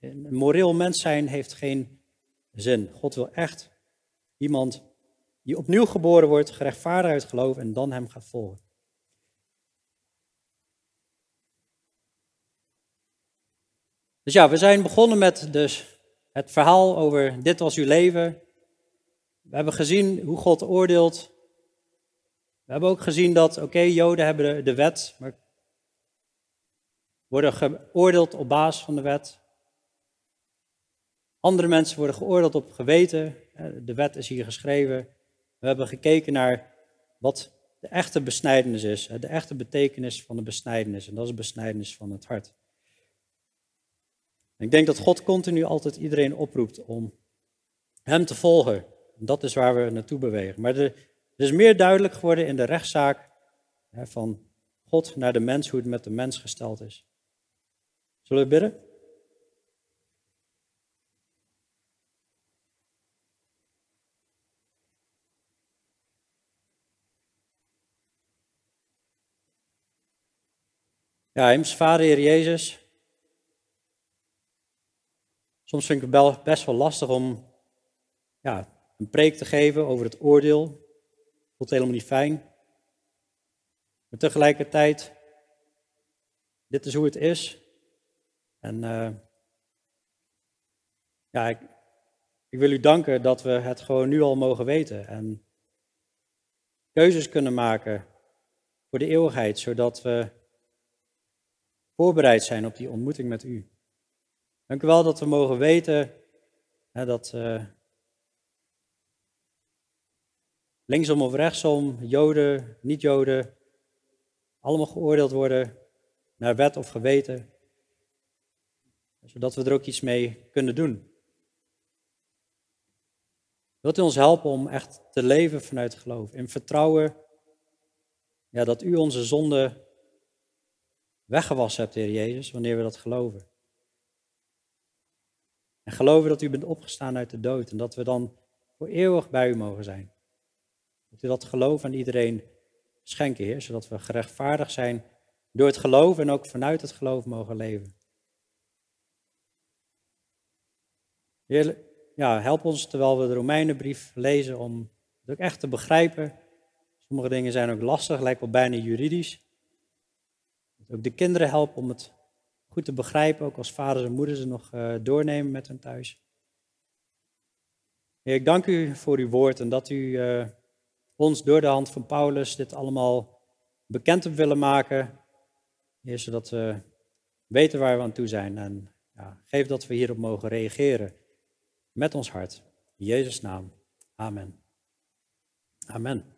Een moreel mens zijn heeft geen zin. God wil echt iemand die opnieuw geboren wordt, gerechtvaardigd uit geloof en dan hem gaat volgen. Dus ja, we zijn begonnen met dus het verhaal over dit was uw leven. We hebben gezien hoe God oordeelt. We hebben ook gezien dat, oké, okay, Joden hebben de, de wet, maar worden geoordeeld op basis van de wet. Andere mensen worden geoordeeld op geweten. De wet is hier geschreven. We hebben gekeken naar wat de echte besnijdenis is. De echte betekenis van de besnijdenis. En dat is de besnijdenis van het hart. En ik denk dat God continu altijd iedereen oproept om hem te volgen. Dat is waar we naartoe bewegen. Maar er is meer duidelijk geworden in de rechtszaak van God naar de mens, hoe het met de mens gesteld is. Zullen we bidden? Ja, Hemels Vader, Heer Jezus. Soms vind ik het best wel lastig om ja, een preek te geven over het oordeel. Dat voelt helemaal niet fijn. Maar tegelijkertijd, dit is hoe het is. En uh, ja, ik, ik wil u danken dat we het gewoon nu al mogen weten. En keuzes kunnen maken voor de eeuwigheid, zodat we voorbereid zijn op die ontmoeting met u. Dank u wel dat we mogen weten hè, dat uh, linksom of rechtsom, Joden, niet-Joden, allemaal geoordeeld worden naar wet of geweten, zodat we er ook iets mee kunnen doen. Wilt u ons helpen om echt te leven vanuit geloof, in vertrouwen ja, dat u onze zonde weggewassen hebt, Heer Jezus, wanneer we dat geloven. En geloven dat u bent opgestaan uit de dood en dat we dan voor eeuwig bij u mogen zijn. Dat u dat geloof aan iedereen schenkt, Heer, zodat we gerechtvaardigd zijn door het geloof en ook vanuit het geloof mogen leven. Heer, ja, help ons terwijl we de Romeinenbrief lezen om het ook echt te begrijpen. Sommige dingen zijn ook lastig, lijkt wel bijna juridisch. Ook de kinderen helpen om het goed te begrijpen, ook als vaders en moeders het nog uh, doornemen met hun thuis. Heer, ik dank u voor uw woord en dat u uh, ons door de hand van Paulus dit allemaal bekend hebt willen maken. Heer, zodat we weten waar we aan toe zijn. En ja, geef dat we hierop mogen reageren met ons hart. In Jezus' naam. Amen. Amen.